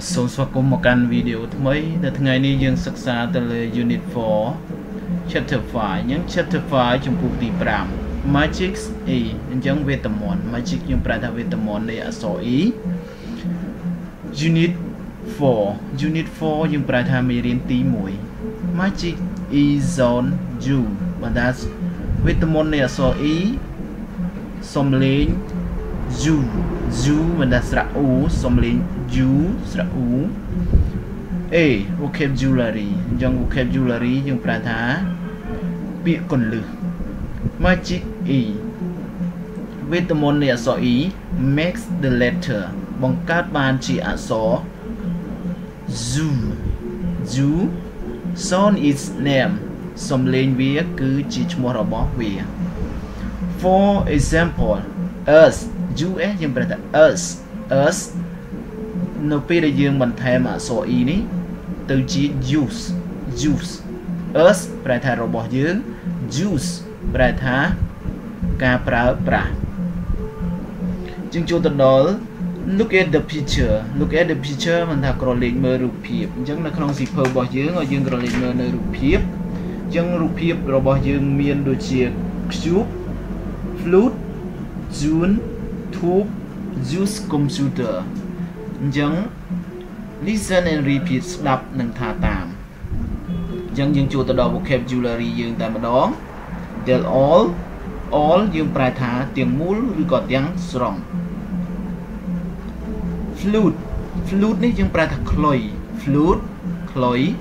Số số có một căn video mới là ngày nay dương sắc xa từ Unit 4 Chapter 5 những Chapter 5 trong cuộc đi pram Magic E những về tầm món Magic những prata về tầm món này ở số E Unit 4 Unit 4 những prata mì riêng tí mũi Magic E Zone Ju và đã về tầm món này ở số E xóm lên Ju Ju mình đã sra u xóm lên Ju sra u A vocabulary trong vocabulary trong prata biệt còn lử magic e vitamin này số ý make the letter bằng các bạn chỉ ở số Ju Ju son is name xóm lên vía cứ chỉ một robot bỏ vía for example us US nhưng mà là us us nó bây giờ dương bằng thêm ở số ý này từ chỉ use use us bà thả robot dương use bà thả ca pra pra chúng chú tận đó look at the picture mình thả cổ lên mơ rụp hiếp chẳng là không gì phơ bỏ dương ở dương cổ lên mơ nơi rụp hiếp chẳng rụp hiếp robot dương miên đồ chìa cube flute June Tube Use Computer Những Listen and Repeat Đọc nâng thả tạm Những chỗ ta đó vocabulary dương ta mà đó Tell All dương bài thả tiếng mũi rồi có tiếng strong Flute Flute này dương bài thả khloy Flute khloy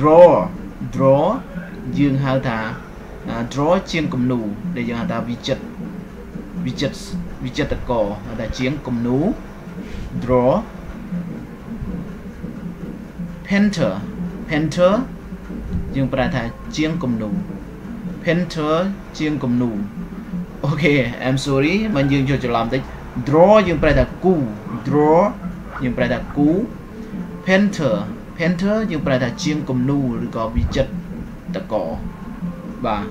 Draw Draw dương hào thả Draw chiên cầm nụ để dương hào thả vi chất tật cổ là chiến cùng nú draw painter painter dương bà thà chiến cùng nú painter chiến cùng nú ok I'm sorry mình dương cho làm tích draw dương bà thà cú draw dương bà thà cú painter painter dương bà thà chiến cùng nú rồi có vi chất tật cổ và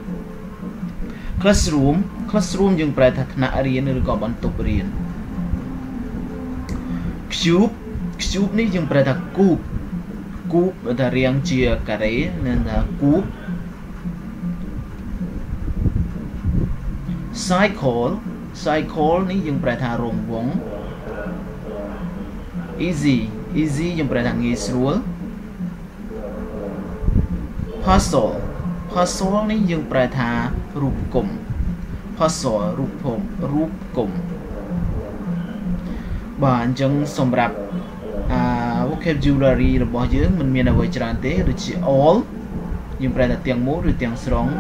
classroom classroom យើងប្រែថាថ្នាក់រៀនឬក៏បន្ទប់រៀន cube cube នេះយើងប្រែថា cube cube បើថារាងជាការ៉េនឹងថា cube cycle cycle នេះយើងប្រែថារង្វង់ easy easy យើងប្រែថាងាយស្រួល puzzle puzzle នេះយើងប្រែថារូបគំ puzzle រូបភមរូបគំបាទអញ្ចឹងសម្រាប់vocabulary របស់យើងមិនមានអ្វីច្រើនទេដូចជា all យើងប្រែថាទាំងមូលឬទាំងស្រង់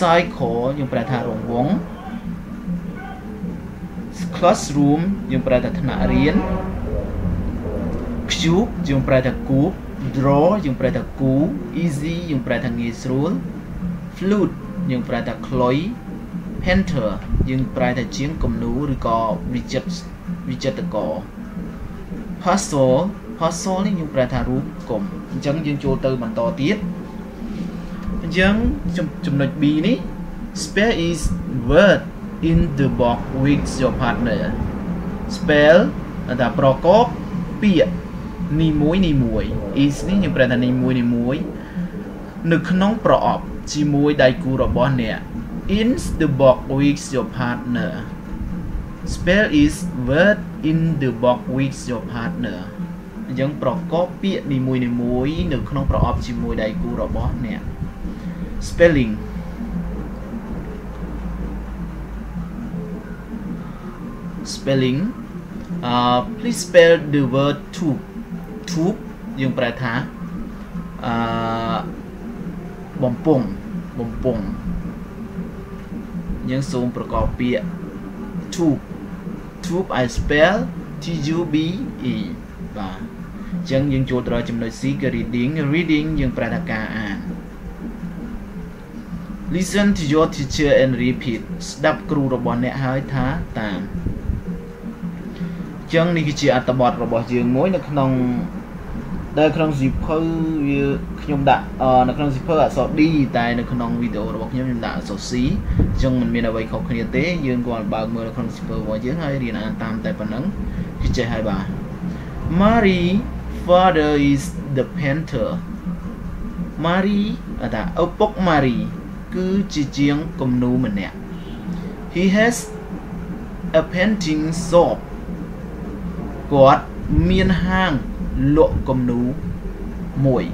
cycle យើងប្រែថារង្វង់ classroom យើងប្រែថាថ្នាក់រៀន cube យើងប្រែថាគូ draw យើងប្រែថាគូ easy យើងប្រែថាងាយស្រួល flute យើងប្រែថា khloy painter យើងប្រែថាជាងគំនូឬក៏វិចិត្រកោ puzzle នេះយើងប្រែថារូបគំអញ្ចឹងយើងចូលទៅបន្តទៀតអញ្ចឹងចំណុច B នេះ spell is word in the box with your partner spell ដែលប្រកបពាក្យនីមួយ is នេះយើងប្រែថានីមួយនៅក្នុងប្រអប់ជាមួយដៃគូរបស់អ្នកIn the box with your partner. Spell is word in the box with your partner. យើងប្រកបពាក្យនីមួយនៅក្នុងប្រអប់ជាមួយដៃគូរបស់អ្នក Spelling. Spelling. Please spell the word tube. Tube យើងប្រែថាបំពង់យើងសូមប្រកបពាក្យ tube tube I spell T U B E បាទអញ្ចឹងយើងចូលទៅចំណុច C គឺ reading យើងប្រែថាការអាន Listen to your teacher and repeat ស្ដាប់គ្រូរបស់អ្នកហើយថាតាមអញ្ចឹងនេះគឺជាអត្ថបទរបស់យើងមួយនៅក្នុងសៀវភៅវាខ្ញុំដាក់នៅក្នុងសៀវភៅអក្សរ D តែនៅក្នុងវីដេអូរបស់ខ្ញុំដាក់អក្សរ C អញ្ចឹងមិនមានអ្វីខុសគ្នាទេយើងគាត់បើកមើលនៅក្នុងសៀវភៅរបស់យើងហើយរៀនអានតាមតែប៉ុណ្្ណឹងគឺចេះហើយបាទ Mary father is the painter. Mary ở ta ông bốc Mary cứ chỉ riêng công nô mình nè. He has a painting shop. Cọt miên hang lộ công nô muội.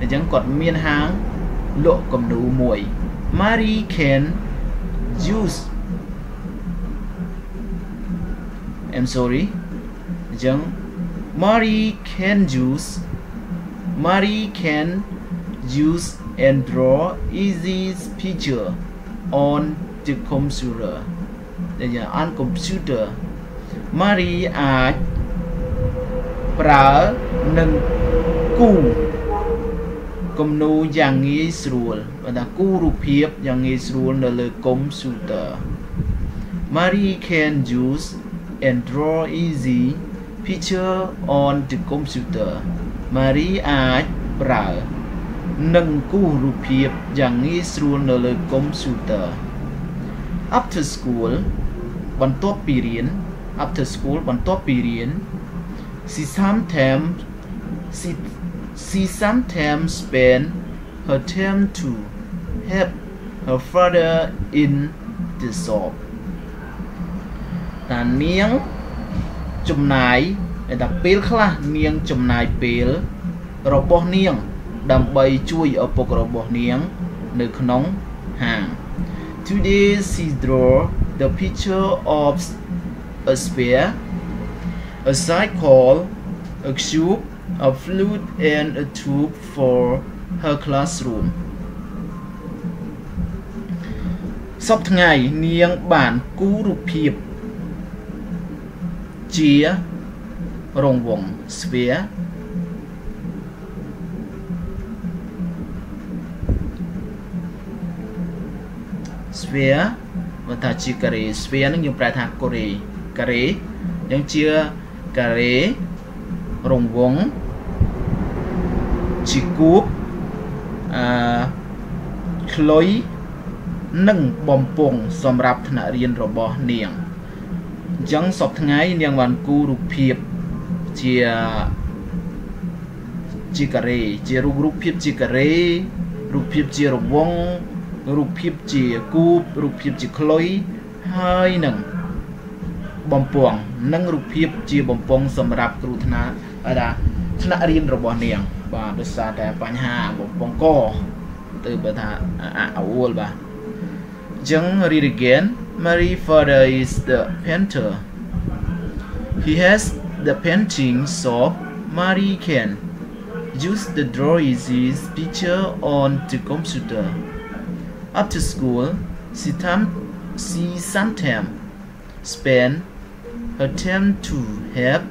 Để chẳng cọt miên hang lộ công nô muội. Mary can use. I'm sorry. Chẳng Mary can use. Mary can use and draw easy picture on the computer. Đây là on computer. Mary à prá nâng cù công nô dạng nghi srul và đã cù rụp hiếp dạng nghi srul là lời computer. Mary can use and draw easy picture on the computer. Mary à prá nâng cú rụp hiệp dạng nghi srul nở lời computer. After school bọn tốt bị riêng. After school bọn tốt bị riêng. She sometimes spent her time to help her father in the shop. Ta niêng chùm nái ta pêl khla niêng chùm nái pêl robos niêng Dambai chui opok robos niang nơi knong hang. Today she draw the picture of a sphere, a cycle, a cube, a flute and a tube for her classroom. Sắp ngày niang bản cú rụp hiệp chia rồng vòng sphere. Sphere và ta chia carré. Sphere nó dùng bài thạc carré. Carré nhưng chia carré rồng vòng chỉ cúp khối nâng bom bùng xòm rạp thân ạ riêng rồi bỏ niềng chẳng sọp tháng ngày niềng bàn cú rụp hiệp chia carré chia rụp hiệp chia carré rụp hiệp chia rồng vòng rụp hiệp chỉ cúp rụp hiệp chỉ khối hai nâng bom bong nâng rụp hiệp chỉ bom bong sầm rạp cửu thna ở đó thna riêng rồi bỏ niềng và được sa đại bánh hà bom bong co từ bờ thà ảo ba chẳng read again. Mary father is the painter. He has the painting shop. Mary can use the drawings his picture on the computer. After school, she sometimes spent her time to help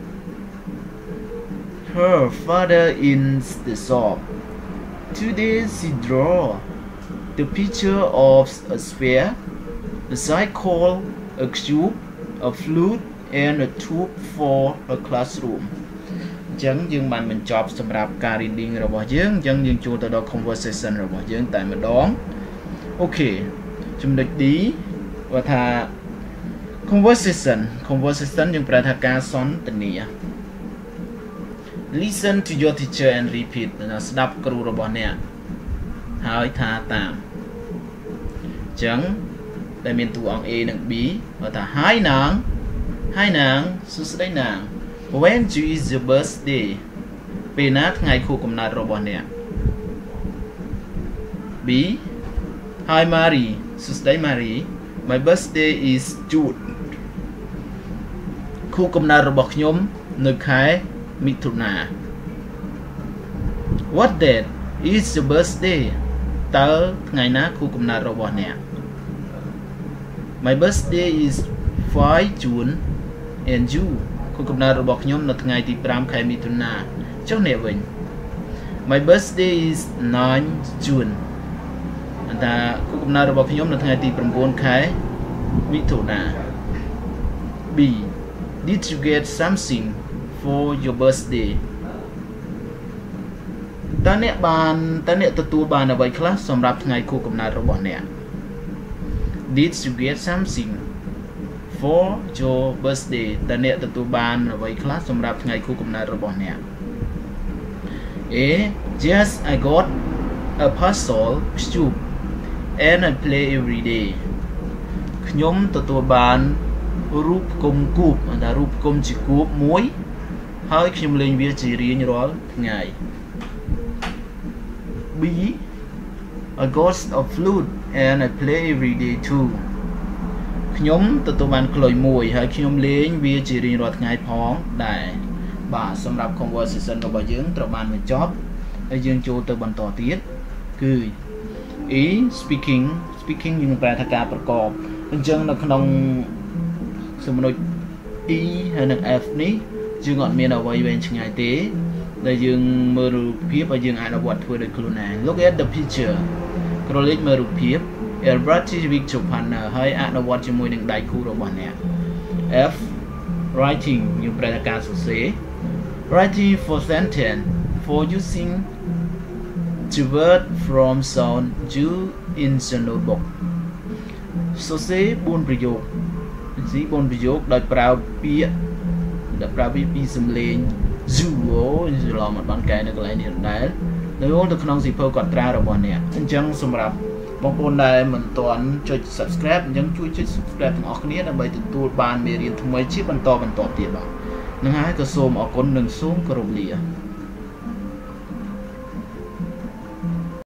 her father in the shop. Today, she draw the picture of a sphere, a cycle, a cube, a flute, and a tube for her classroom. Chẳng dừng bạn mình chọn sắp rạp cả reading rồi bỏ dưỡng. Chẳng dừng chúng ta đọc conversation rồi bỏ dưỡng tại mình đón. Ok, chúng địch đi và thà conversation nhưng phải thà ca son tình nghĩa. Listen to your teacher and repeat. Sẽ đọc cửu rồi bỏ nè. Hãy thà tạm chẳng đại miền tù ông A nặng bí và thà hai nàng xuống sẽ đánh nàng. When is your birthday? Bên nát ngày khu cùng nát rồi bỏ nè bí. Hi Mary, Tuesday Mary, my birthday is June. Khu công na robot nhóm nơi khai Mituna. What date is your birthday? Tớ ngày ná khu công na robot nè. My birthday is 5 June and you. Khu công na robot nhóm nơi ngày thì pram khai Mituna. Cháu nè vinh. My birthday is 9 June. Ta cũng nói robot nhóm là ngày tì bằng bốn cái mỹ thủ nà. B. Did you get something for your birthday? Ta nẹ tụi bàn ở vậy class xong rạp ngày cô cũng nói robot nè. Did you get something for your birthday แต่เนี่ยตะตุบานไว้คลาสสำหรับไงคู่กำเนิดระบบเนี่ย A yes I got a puzzle cube and I play every day ขยมตะตุบานรูปกลมกูบแต่รูปกลมจิกูบมวย ហើយខ្ញុំលេងវាជារៀងរាល់ថ្ងៃ B I got a flute and I play every day too ខ្ញុំទទួលបានក្លុយមួយហើយខ្ញុំលេងវាជារៀងរាល់ថ្ងៃផងដែរបាទសម្រាប់ conversation របស់យើងត្រូវបានបញ្ចប់ហើយយើងចូលទៅបន្តទៀតគឺ E speaking យើងប្រែថាការប្រកបអញ្ចឹងនៅក្នុងសំណុច E ហើយនិង F នេះ Look at the picture. Collect mơ rụp hiếp. F writing như predicate say. Writing for sentence for using the word from sound you in the notebook. So say bôn bì dục. Dĩ bôn bì dục đòi proud bia. Đã bảo bí bí xâm lên dù ố dù lò mặt bàn kè nó có lẽ như thế này nếu ôn thực nông dịp hơi quạt ra rồi bọn nè anh chẳng xâm rạp bóng bồn này mình toàn cho subscribe chẳng chui cho subscribe thằng ọc nế là bây tự tuột bàn mê riêng thông mấy chiếc bàn to tiệt bảo nâng hái cơ xôm ọc con nâng xuống cơ rộp lìa